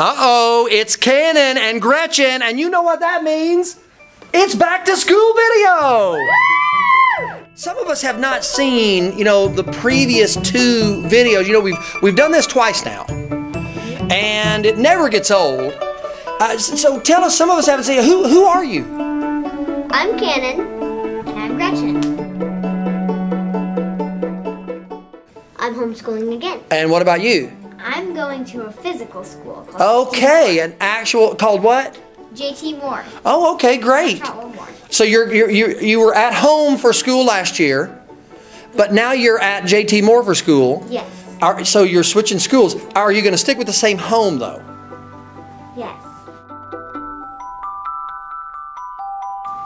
Uh-oh, it's Cannon and Gretchen, and you know what that means? It's back to school video! Woo! Some of us have not seen, you know, the previous two videos. You know, we've done this twice now, and it never gets old. So tell us, some of us haven't seen, who are you? I'm Cannon. And I'm Gretchen. I'm homeschooling again. And what about you? I'm going to a physical school. Okay, an actual, called what? JT Moore. Oh, okay, great. So you were at home for school last year, but now you're at JT Moore for school. Yes. So you're switching schools. Are you going to stick with the same home, though? Yes.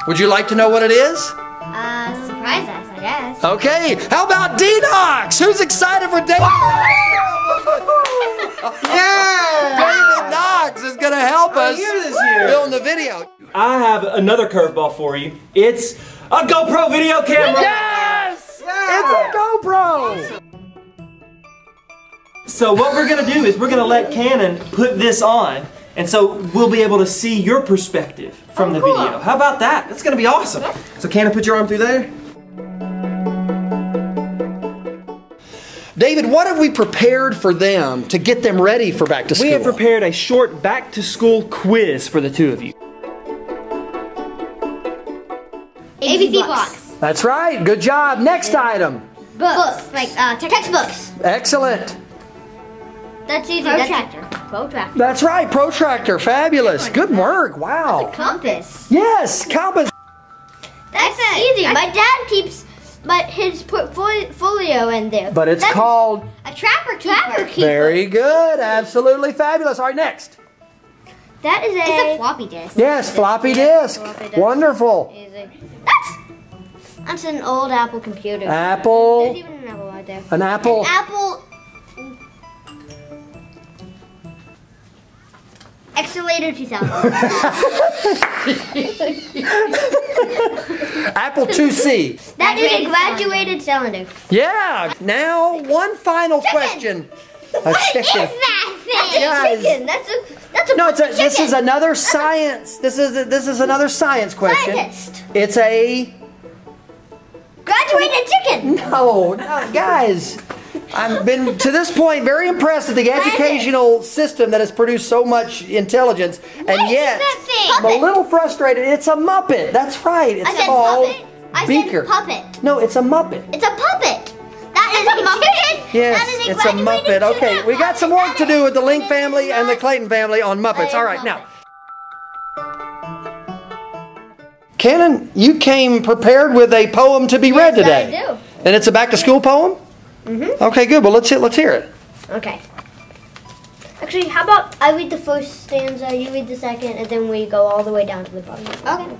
Would you like to know what it is? Surprise us, I guess. Okay, how about D-Knox? Who's excited for D-Knox? Yeah! David Knox is going to help us film the video. I have another curveball for you. It's a GoPro video camera! Yes! Yeah. It's a GoPro! So what we're going to do is we're going to let Cannon put this on, and so we'll be able to see your perspective from the video. How about that? That's going to be awesome. So Cannon, put your arm through there. David, what have we prepared for them to get them ready for back to school? We have prepared a short back to school quiz for the two of you. ABC blocks. That's right. Good job. Next item. Books. Like textbooks. Excellent. That's easy. Protractor. Protractor. That's right. Protractor. Fabulous. Good work. Wow. That's a compass. Yes, compass. That's easy. My dad keeps. But his portfolio in there. But it's called a Trapper Keeper. Very good, absolutely fabulous. All right, next. That is a floppy disk. Yes, floppy disk. Wonderful. Easy. That's an old Apple computer. Apple. There's even an Apple right there. An Apple. An Apple. Accelerator 2000. Apple IIc. That is a graduated cylinder. Yeah. Now, one final question. A chicken. What is that thing? That's a chicken. That's a no, chicken. This is another science. This is another science question. Scientist. It's a graduated chicken. No, guys. I've been, to this point, very impressed at the educational system that has produced so much intelligence, and yet, I'm a little frustrated. It's a Muppet. That's right. It's called Beaker. I said puppet. No, it's a Muppet. It's a puppet. That is a Muppet? Yes, it's a Muppet. Okay, we got some work to do with the Link family and the Clayton family on Muppets. All right, now. Cannon, you came prepared with a poem to be read today. Yes, I do. And it's a back-to-school poem? Mm-hmm. Okay, good. Well, let's hear it. Okay. Actually, how about I read the first stanza, you read the second, and then we go all the way down to the bottom. Okay.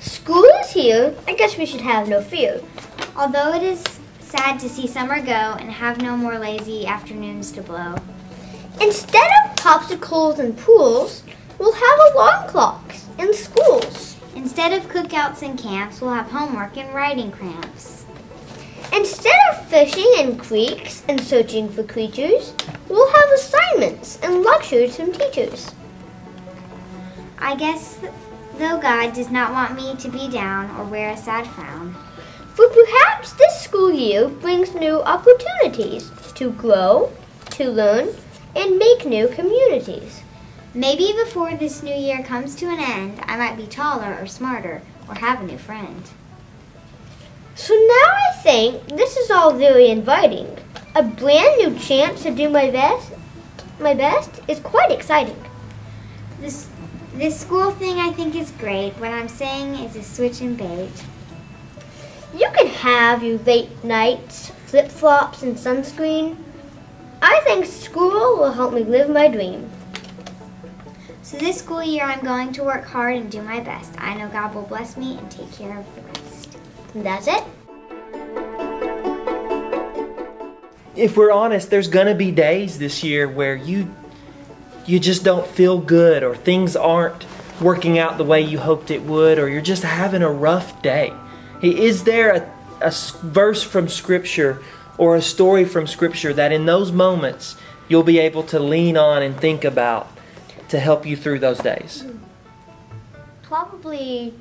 School is here. I guess we should have no fear. Although it is sad to see summer go and have no more lazy afternoons to blow. Instead of popsicles and pools, we'll have alarm clocks in schools. Instead of cookouts and camps, we'll have homework and writing cramps. Instead of fishing in creeks and searching for creatures, we'll have assignments and lectures from teachers. I guess, though, God does not want me to be down or wear a sad frown. For perhaps this school year brings new opportunities to grow, to learn, and make new communities. Maybe before this new year comes to an end, I might be taller or smarter or have a new friend. So now I think this is all very inviting. A brand new chance to do my best is quite exciting. This school thing I think is great. What I'm saying is a switch and bait. You can have your late nights, flip-flops, and sunscreen. I think school will help me live my dream. So this school year, I'm going to work hard and do my best. I know God will bless me and take care of the rest. And that's it. If we're honest, there's going to be days this year where you just don't feel good, or things aren't working out the way you hoped it would, or you're just having a rough day. Is there a, a verse from Scripture or a story from Scripture that in those moments you'll be able to lean on and think about to help you through those days? Probably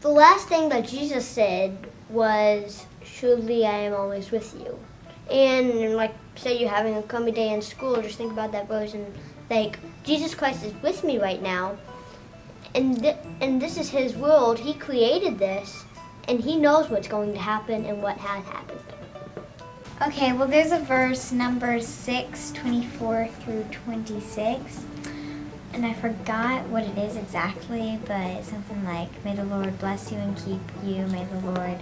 the last thing that Jesus said was, "Surely I am always with you." And like, say you're having a crummy day in school, just think about that verse and like, Jesus Christ is with me right now, and this is His world. He created this, and He knows what's going to happen and what has happened. Okay, well, there's a verse, Numbers 6:24-26, and I forgot what it is exactly, but it's something like, "May the Lord bless you and keep you. May the Lord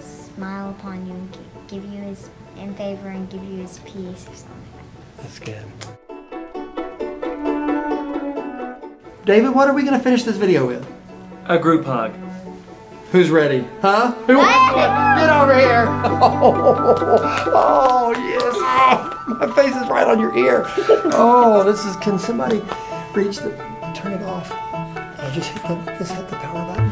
smile upon you and give you His in favor and give you His peace," or something like that. That's good. David, what are we going to finish this video with? A group hug. Who's ready? Huh? Who wants one? Get over here! Oh, yes! Oh, my face is right on your ear. Oh, this is... Can somebody reach the... Turn it off. Just hit the power button.